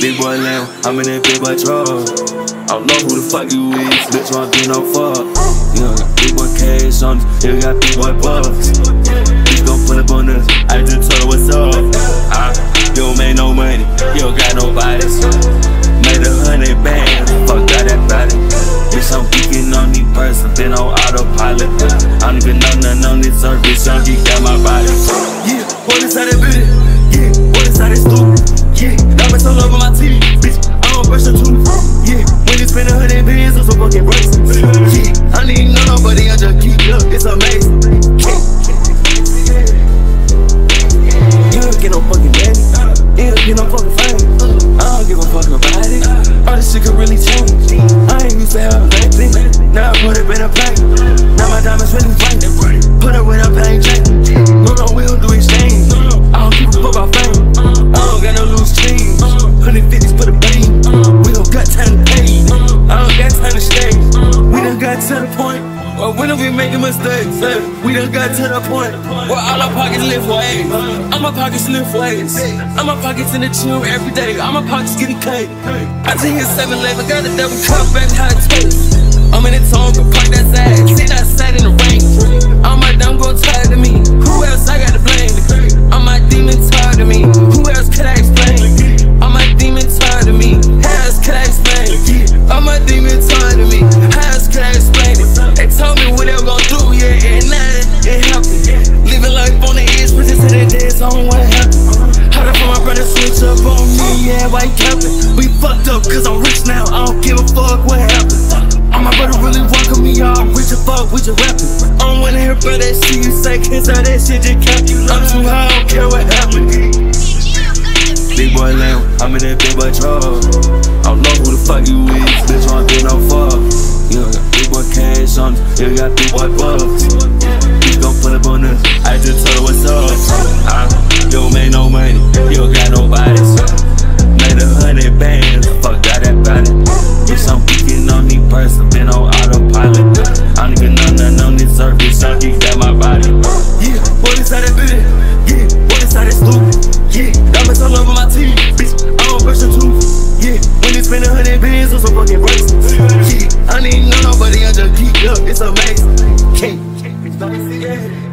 Big boy lamb, I'm in that big boy truck. I don't know who the fuck you is, bitch, I don't do no fuck. Yeah, big boy K something, yeah, we got big boy bucks. Bitch gon' pull up on us, I just told her what's up. You don't make no money, you don't got nobody. Made a 100 bands, fuck out that body. Bitch, I'm geeking on these person, been on autopilot. I don't even know nothing on this earth, bitch, I'm geek out my body. Yeah, what is that bitch? Yeah, what is that stupid? Yeah, diamonds all over my teeth, bitch, I don't brush the tooth. Yeah, when you spend 100 bands on some fucking braces. Yeah, I need no nobody, I just geek up, it's amazing. You don't get no fucking daddy, you don't get no fucking fame. I don't give a fuck about it, all this shit could really change. I ain't used to have a black thing, now I put it in a pack. Now my diamonds really bright, put it with a pain check. No, we don't do exchange, I don't give a fuck about fame. I don't got no loose change, 150s for the bang. We don't got time to pay, I don't got time to stay. We done got to the point, well, when are we making mistakes? We done got to the point, where all our pockets live ways. All my pockets live ways, all my pockets in the gym every day. All my pockets getting cake, I just hit 7-Eleven, got a double cup, baby, how it tastes. I'm in the tone, but park that side, sit outside in the rain. All my dumb girls tired of me, who else I got to blame? All my demons tired of me, who else could I explain? All my demons tired of me, how else could I explain it? All my demons tired of me, how else could I explain it? They told me what they were gonna do, yeah, and now it happened. Living life on the edge, but just to the day, so I don't wanna happen. Hard up for my brother, switch up on me, yeah, why you capping? We fucked up, cause I'm rich now, I don't give a fuck what happened. All my brother really welcome me, y'all. Rich as fuck, we just rapping. I don't wanna hear about that shit you say, cause all that shit just kept you. I'm too high, I don't care what happened. Big boy lamb, I'm in that big boy truck. I don't know who the fuck you is, bitch, I don't do no fuck. Yeah, big boy cash on us, yeah, got big boy bucks. Bitch gon' pull up on us, I just told her what's up. You don't make no money, you don't got no bodies. Made a 100 bands, fuck out that body. Bitch, I'm geeking on these person, been on autopilot. I don't even know nothing on this earth, bitch, I'm geeked out my body. Yeah, what is that bitch? Yeah, what is that stupid? Yeah, diamonds all over my teeth, bitch, I don't brush the tooth. Yeah, when you spend 100 bands on some fucking braces. Yeah, I don't even know nobody, I just geeked up, it's amazing. Yeah, bitch, don't see that.